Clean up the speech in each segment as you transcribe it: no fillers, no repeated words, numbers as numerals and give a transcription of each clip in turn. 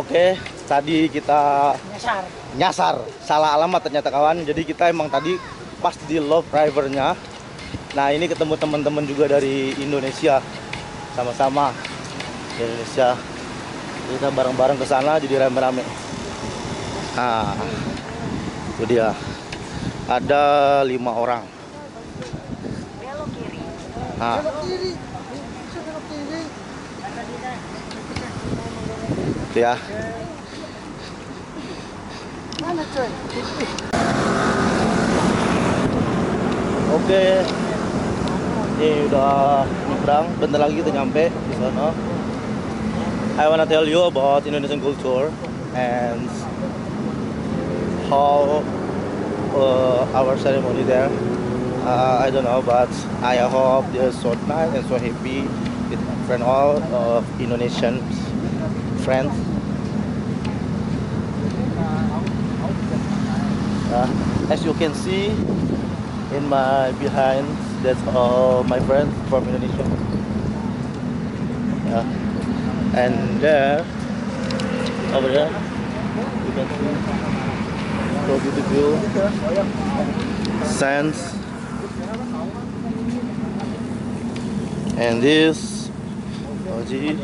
Oke, tadi kita nyasar. Salah alamat ternyata kawan. Jadi kita emang tadi pas di Love River-nya. Nah, ini ketemu teman-teman juga dari Indonesia. Sama-sama di Indonesia. Kita bareng-bareng ke sana jadi rame-rame. Nah, itu dia. Ada 5 orang. Nah. Itu ya. Oke. Ini udah nyebrang, bentar lagi kita nyampe di sana. I wanna tell you about Indonesian culture and how our ceremony there. I don't know, but I hope they're so nice and so happy with friend all of Indonesian friends. As you can see in my behind, that's all my friends from Indonesia. And there, over there, you can see so beautiful sands. And this, oh gee.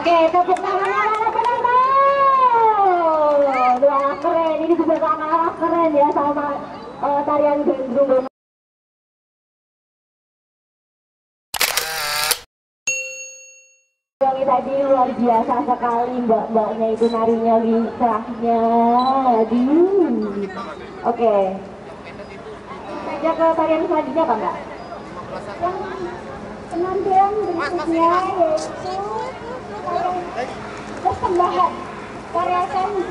Oke, tepuk tangan anak penonton. Wah keren, ini kebetulan anak keren ya sama tarian gendrung. Tadi luar biasa sekali mbak-mbaknya itu narinya lincahnya. Aduh. Oke. Saja ke tarian selanjutnya apa enggak? Yang penantian berikutnya yaitu persembahan karya seni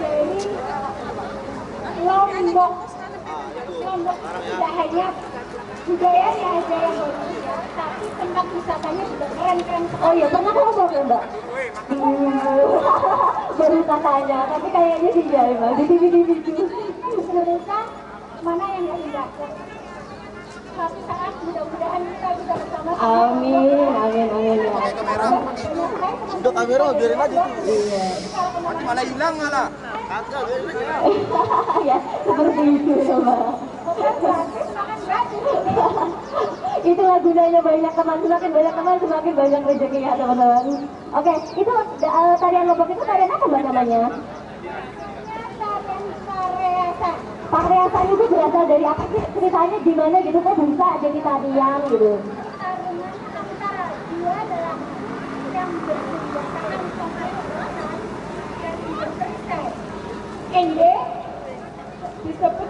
dari Lombok. budayanya aja yang berbeda, tapi tempat wisatanya juga keren. Oh iya, pernah kamu bawa ke Mbak? Baru katanya, tapi kayaknya dijari Mbak, di TV-TV itu. Menurut saya, mana yang gak dilakukan? Satu saat mudah-mudahan kita bisa bersama. Amin, amin, amin. Pakai kamera, untuk kamera biarin aja tuh. Iya. Malah hilang malah. Kagak, biarin aja. Ya, seperti itu Mbak. Itulah gunanya banyak teman semakin banyak rezekinya teman-teman. Oke, itu tarian lombok itu tarian apa Mbak namanya? Pakreasan. Pakreasan itu berasal dari apa sih? Ceritanya gimana gitu kok bisa jadi tarian gitu? Pertarungan antara dua dalam yang bersenjatakan sampai perlawanan dan berperisai. Ende disebut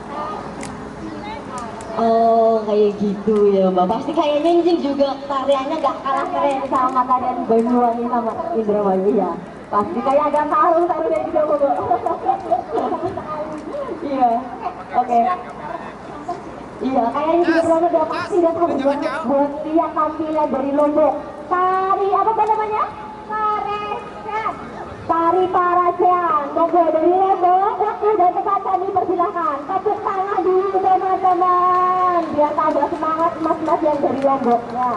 Oh kayak gitu ya Mbak, pasti kayaknya ini juga tariannya gak kalah keren sama tarian Banyuwangi sama Indramayu ya. Pasti kayak agak tahu dari juga Mbak. Iya, oke. Iya, kayaknya juga belum ada pasti datang buat tiap tampilan dari Lombok. Tari apa namanya? Paracean. Tari Paracean. Lombok dari Lombok. Waktu dan tempat tadi persilahkan. Tepuk tangan dulu teman-teman. Biar tambah semangat mas-mas yang dari Lomboknya.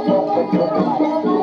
I'm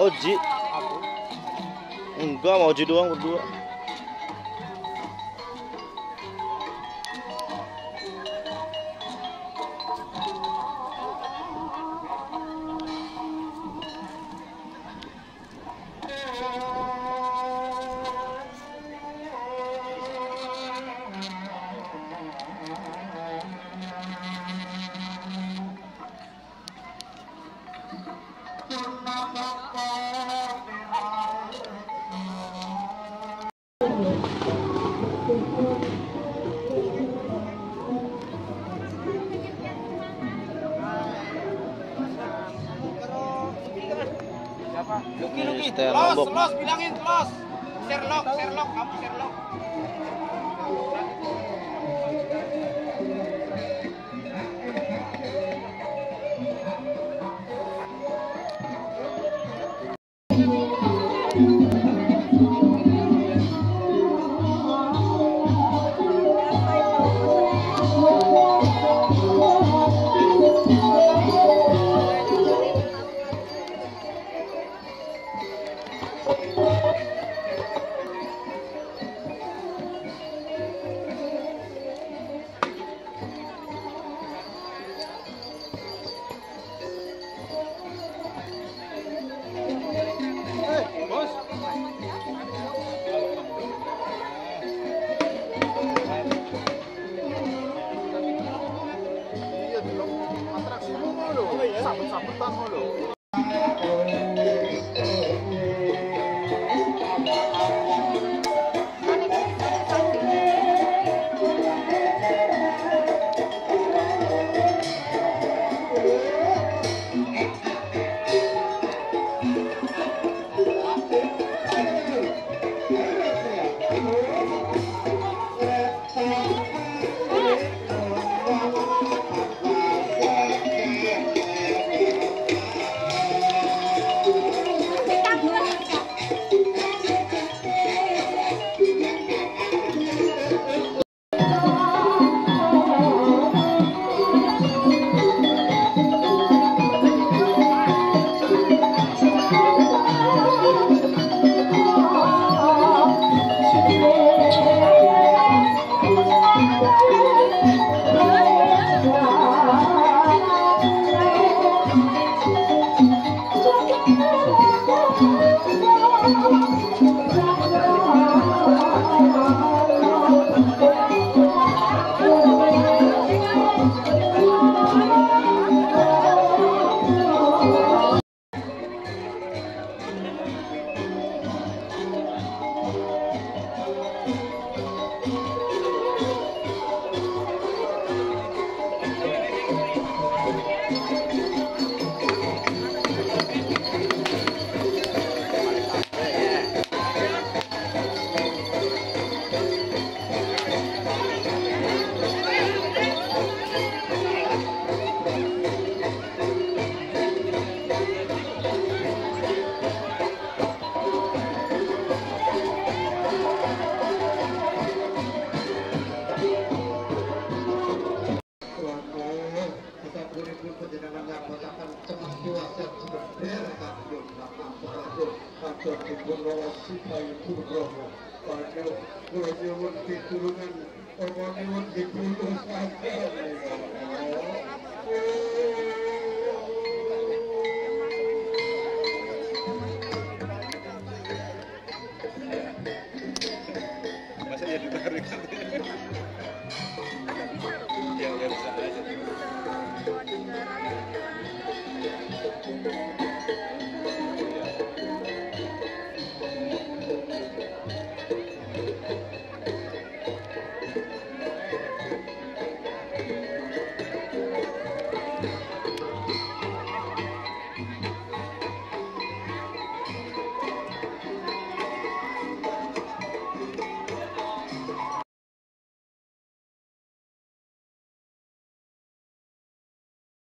Oji, enggak mau Oji doang berdua. Los, bilangin los. Sherlock, kamu Sherlock.